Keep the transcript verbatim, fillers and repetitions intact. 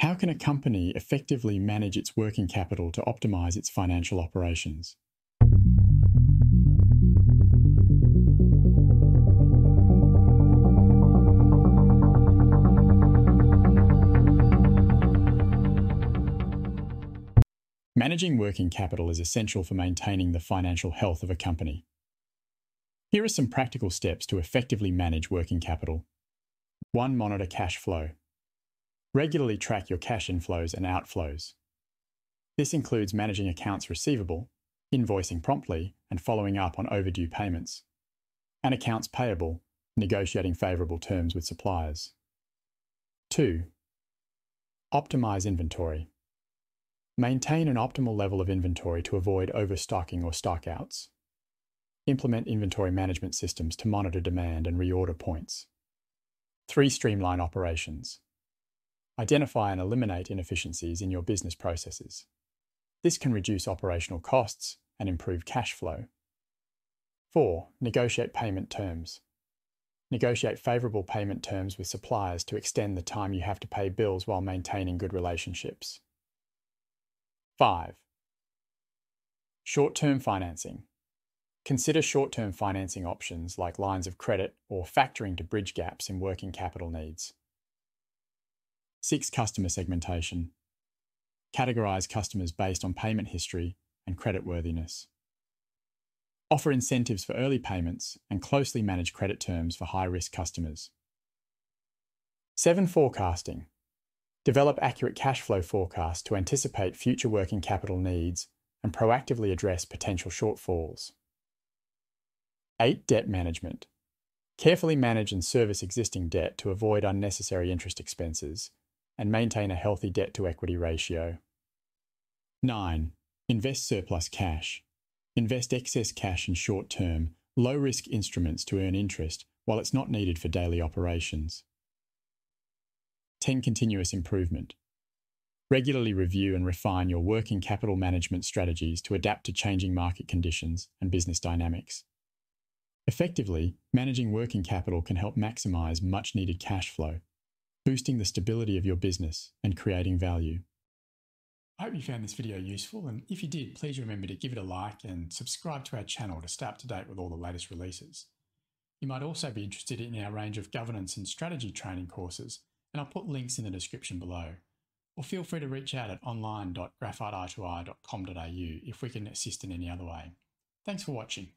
How can a company effectively manage its working capital to optimize its financial operations? Managing working capital is essential for maintaining the financial health of a company. Here are some practical steps to effectively manage working capital. one Monitor cash flow. Regularly track your cash inflows and outflows. This includes managing accounts receivable, invoicing promptly, and following up on overdue payments, and accounts payable, negotiating favorable terms with suppliers. two Optimize inventory. Maintain an optimal level of inventory to avoid overstocking or stockouts. Implement inventory management systems to monitor demand and reorder points. three Streamline operations. Identify and eliminate inefficiencies in your business processes. This can reduce operational costs and improve cash flow. four Negotiate payment terms. Negotiate favorable payment terms with suppliers to extend the time you have to pay bills while maintaining good relationships. five Short-term financing. Consider short-term financing options like lines of credit or factoring to bridge gaps in working capital needs. six Customer segmentation. Categorize customers based on payment history and creditworthiness. Offer incentives for early payments and closely manage credit terms for high-risk customers. seven Forecasting. Develop accurate cash flow forecasts to anticipate future working capital needs and proactively address potential shortfalls. eight Debt management. Carefully manage and service existing debt to avoid unnecessary interest expenses and maintain a healthy debt-to-equity ratio. nine Invest surplus cash. Invest excess cash in short-term, low-risk instruments to earn interest while it's not needed for daily operations. ten Continuous improvement. Regularly review and refine your working capital management strategies to adapt to changing market conditions and business dynamics. Effectively, managing working capital can help maximize much-needed cash flow, boosting the stability of your business and creating value. I hope you found this video useful, and if you did, please remember to give it a like and subscribe to our channel to stay up to date with all the latest releases. You might also be interested in our range of governance and strategy training courses, and I'll put links in the description below. Or feel free to reach out at online dot graphite i two i dot com dot a u if we can assist in any other way. Thanks for watching.